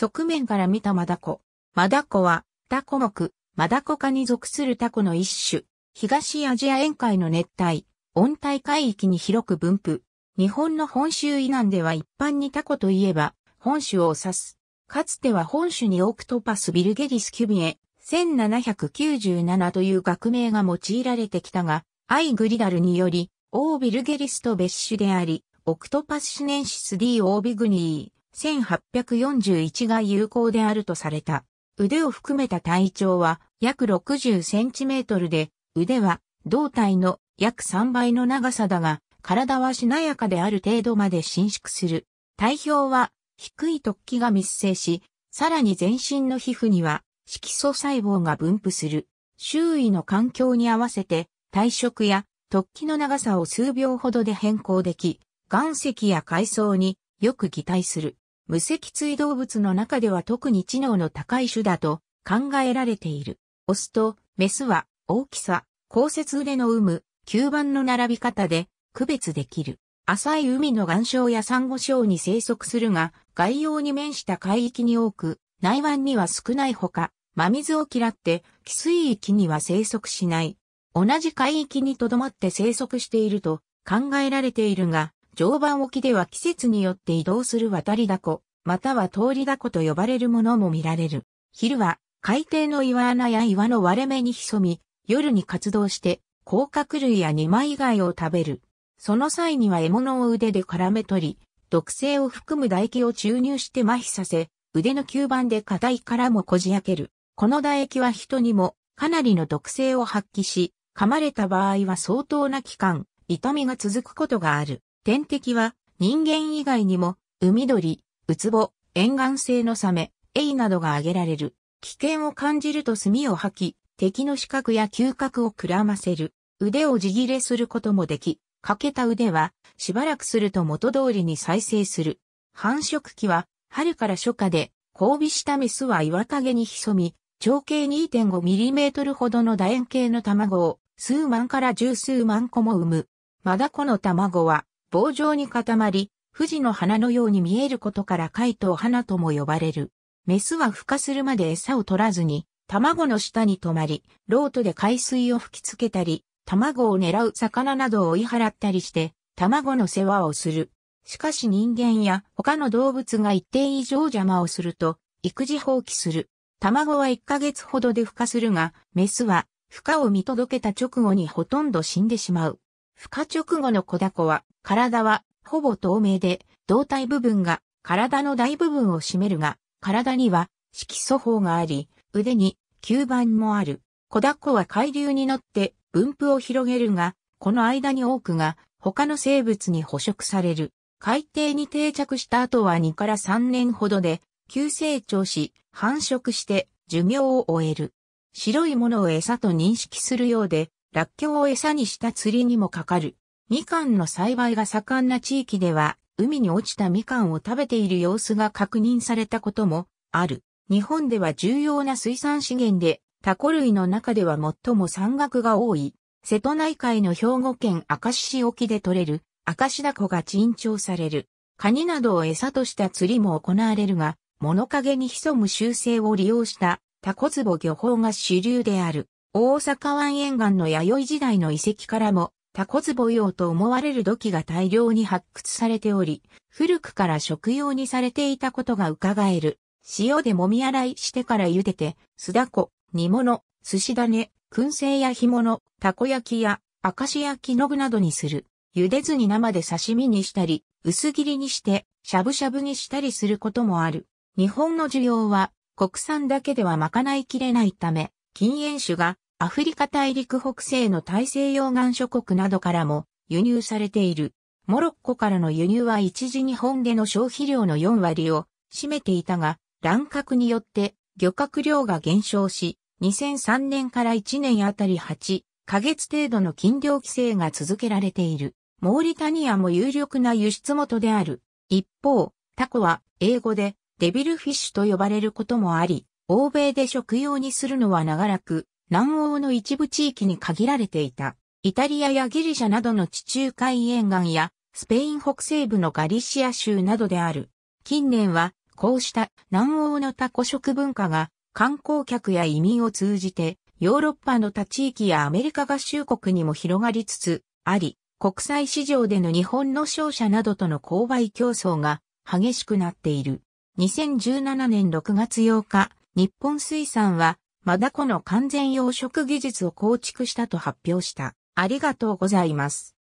側面から見たマダコ。マダコは、タコ目、マダコ科に属するタコの一種。東アジア沿海の熱帯、温帯海域に広く分布。日本の本州以南では一般にタコといえば、本州を指す。かつては本種にオクトパスビルゲリスキュビエ、1797という学名が用いられてきたが、I.グリダルにより、O.ビルゲリスと別種であり、オクトパスシネンシス D. オービグニー、1841が有効であるとされた。腕を含めた体長は約60センチメートルで、腕は胴体の約3倍の長さだが、体はしなやかである程度まで伸縮する。体表は低い突起が密生し、さらに全身の皮膚には色素細胞が分布する。周囲の環境に合わせて体色や突起の長さを数秒ほどで変更でき、岩石や海藻によく擬態する。無脊椎動物の中では特に知能の高い種だと考えられている。オスとメスは大きさ、交接腕の有無、吸盤の並び方で区別できる。浅い海の岩礁や珊瑚礁に生息するが、外洋に面した海域に多く、内湾には少ないほか、真水を嫌って、汽水域には生息しない。同じ海域に留まって生息していると考えられているが、常磐沖では季節によって移動する渡りダコ、または通りダコと呼ばれるものも見られる。昼は海底の岩穴や岩の割れ目に潜み、夜に活動して、甲殻類や二枚貝を食べる。その際には獲物を腕で絡め取り、毒性を含む唾液を注入して麻痺させ、腕の吸盤で硬い殻もこじ開ける。この唾液は人にもかなりの毒性を発揮し、噛まれた場合は相当な期間、痛みが続くことがある。天敵は人間以外にも海鳥、ウツボ、沿岸性のサメ、エイなどが挙げられる。危険を感じると墨を吐き、敵の視覚や嗅覚をくらませる。腕を地切れすることもでき、欠けた腕はしばらくすると元通りに再生する。繁殖期は春から初夏で、交尾したメスは岩陰に潜み、直径 2.5mm ほどの楕円形の卵を数万から十数万個も産む。マダコの卵は棒状に固まり、富士の花のように見えることから海頭花とも呼ばれる。メスは孵化するまで餌を取らずに、卵の下に止まり、ロートで海水を吹きつけたり、卵を狙う魚などを追い払ったりして、卵の世話をする。しかし人間や他の動物が一定以上邪魔をすると、育児放棄する。卵は1ヶ月ほどで孵化するが、メスは孵化を見届けた直後にほとんど死んでしまう。孵化直後の子ダコは、体はほぼ透明で、胴体部分が体の大部分を占めるが、体には色素胞があり、腕に吸盤もある。子ダコは海流に乗って分布を広げるが、この間に多くが他の生物に捕食される。海底に定着した後は2から3年ほどで、急成長し、繁殖して寿命を終える。白いものを餌と認識するようで、ラッキョウを餌にした釣りにもかかる。みかんの栽培が盛んな地域では、海に落ちたみかんを食べている様子が確認されたこともある。日本では重要な水産資源で、タコ類の中では最も産額が多い。瀬戸内海の兵庫県明石市沖で取れる、明石ダコが珍重される。カニなどを餌とした釣りも行われるが、物陰に潜む習性を利用したタコ壺漁法が主流である。大阪湾沿岸の弥生時代の遺跡からも、タコ壺用と思われる土器が大量に発掘されており、古くから食用にされていたことが伺える。塩でもみ洗いしてから茹でて、酢だこ、煮物、寿司種、燻製や干物、たこ焼きや、明石焼きの具などにする。茹でずに生で刺身にしたり、薄切りにして、しゃぶしゃぶにしたりすることもある。日本の需要は、国産だけでは賄いきれないため、禁煙酒が、アフリカ大陸北西の大西洋岸諸国などからも輸入されている。モロッコからの輸入は一時日本での消費量の4割を占めていたが、乱獲によって漁獲量が減少し、2003年から1年あたり8ヶ月程度の禁漁規制が続けられている。モーリタニアも有力な輸出元である。一方、タコは英語でデビルフィッシュと呼ばれることもあり、欧米で食用にするのは長らく、南欧の一部地域に限られていた。イタリアやギリシャなどの地中海沿岸やスペイン北西部のガリシア州などである。近年はこうした南欧の多古食文化が観光客や移民を通じてヨーロッパの他地域やアメリカ合衆国にも広がりつつあり、国際市場での日本の商社などとの購買競争が激しくなっている。2017年6月8日、日本水産はマダコの完全養殖技術を構築したと発表した。ありがとうございます。